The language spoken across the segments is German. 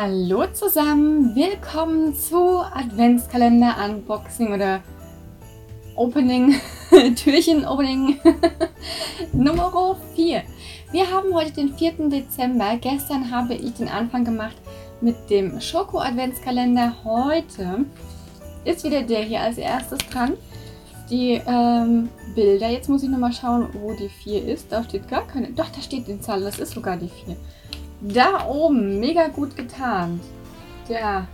Hallo zusammen, willkommen zu Adventskalender Unboxing oder Opening, Türchen Opening Nummer 4. Wir haben heute den 4. Dezember. Gestern habe ich den Anfang gemacht mit dem Schoko Adventskalender. Heute ist wieder der hier als erstes dran. Die Bilder, jetzt muss ich nochmal schauen, wo die 4 ist. Da steht gar keine, doch da steht die Zahl, das ist sogar die 4. Da oben, mega gut getarnt. Ja.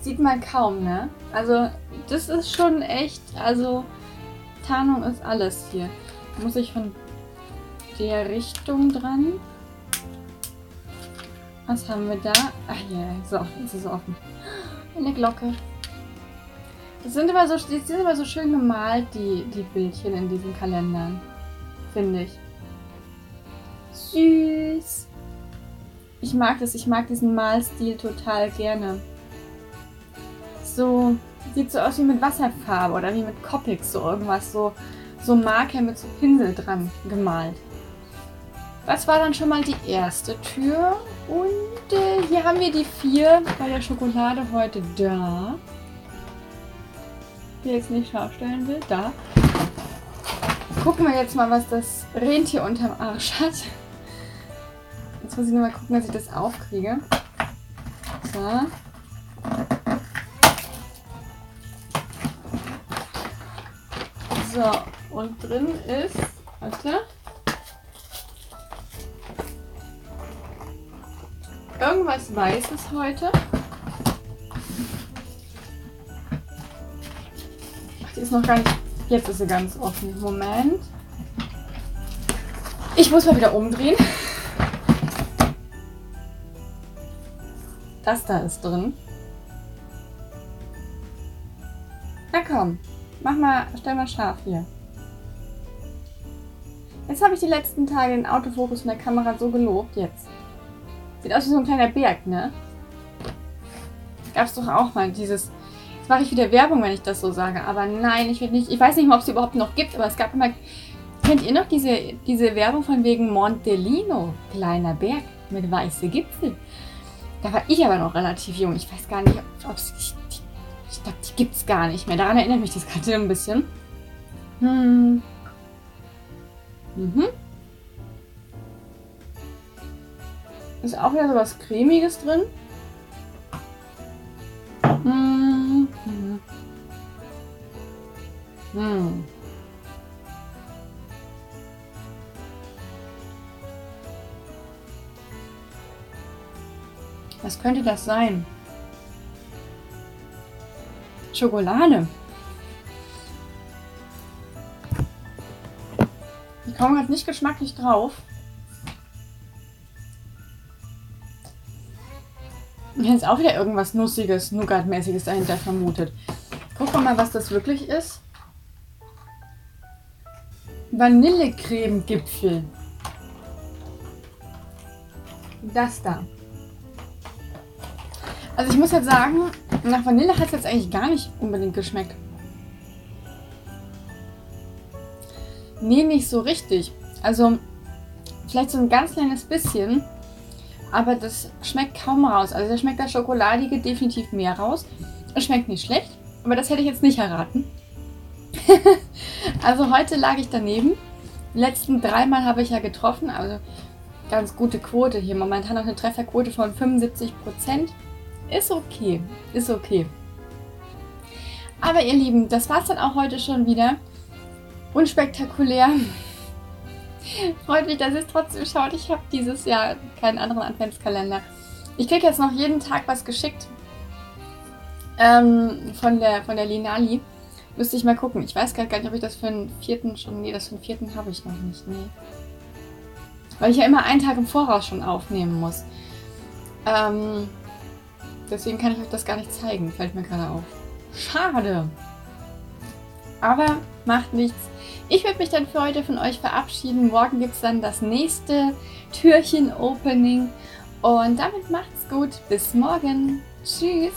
Sieht man kaum, ne? Also, das ist schon echt, also, Tarnung ist alles hier. Muss ich von der Richtung dran? Was haben wir da? Ach ja, so, jetzt ist es offen. Eine Glocke. Die sind immer so schön gemalt, die Bildchen in diesen Kalendern. Finde ich. Süß! Ich mag das, ich mag diesen Malstil total gerne. So, sieht so aus wie mit Wasserfarbe oder wie mit Copics, so irgendwas, so Marker mit so Pinsel dran gemalt. Das war dann schon mal die erste Tür. Und hier haben wir die 4 bei der Schokolade heute da. Die jetzt nicht scharf stellen will, da. Gucken wir jetzt mal, was das Rentier unterm Arsch hat. Jetzt muss ich nur mal gucken, dass ich das aufkriege. So. So, und drin ist... Warte. Irgendwas Weißes heute. Ach, die ist noch gar nicht... Jetzt ist sie ganz offen. Moment. Ich muss mal wieder umdrehen. Das da ist drin. Na komm, mach mal, stell mal scharf hier. Jetzt habe ich die letzten Tage den Autofokus von der Kamera so gelobt. Jetzt. Sieht aus wie so ein kleiner Berg, ne? Gab's doch auch mal dieses... Jetzt mache ich wieder Werbung, wenn ich das so sage, aber nein, ich will nicht, ich weiß nicht mal, ob es überhaupt noch gibt, aber es gab immer, kennt ihr noch diese Werbung von wegen Montelino, kleiner Berg mit weiße Gipfel? Da war ich aber noch relativ jung, ich weiß gar nicht, ob es, ich glaube, die gibt es gar nicht mehr, daran erinnert mich das gerade ein bisschen. Ist auch wieder so was Cremiges drin. Was könnte das sein? Schokolade. Ich komme halt nicht geschmacklich drauf. Ich hätte jetzt auch wieder irgendwas Nussiges, Nougat-mäßiges dahinter vermutet. Gucken wir mal, was das wirklich ist. Vanillecreme-Gipfel. Das da. Also ich muss jetzt sagen, nach Vanille hat es jetzt eigentlich gar nicht unbedingt geschmeckt. Nee, nicht so richtig. Also vielleicht so ein ganz kleines bisschen, aber das schmeckt kaum raus. Also da schmeckt das Schokoladige definitiv mehr raus. Es schmeckt nicht schlecht, aber das hätte ich jetzt nicht erraten. Also heute lag ich daneben. Die letzten 3 Mal habe ich ja getroffen, also ganz gute Quote hier. Momentan noch eine Trefferquote von 75%. Ist okay, ist okay. Aber ihr Lieben, das war's dann auch heute schon wieder. Unspektakulär. Freut mich, dass ihr es trotzdem schaut. Ich habe dieses Jahr keinen anderen Adventskalender. Ich kriege jetzt noch jeden Tag was geschickt von der Linali. Müsste ich mal gucken. Ich weiß gar nicht, ob ich das für den 4. schon... Nee, das für den 4. habe ich noch nicht. Nee. Weil ich ja immer einen Tag im Voraus schon aufnehmen muss. Deswegen kann ich euch das gar nicht zeigen. Fällt mir gerade auf. Schade. Aber macht nichts. Ich würde mich dann für heute von euch verabschieden. Morgen gibt es dann das nächste Türchen-Opening. Und damit macht's gut. Bis morgen. Tschüss.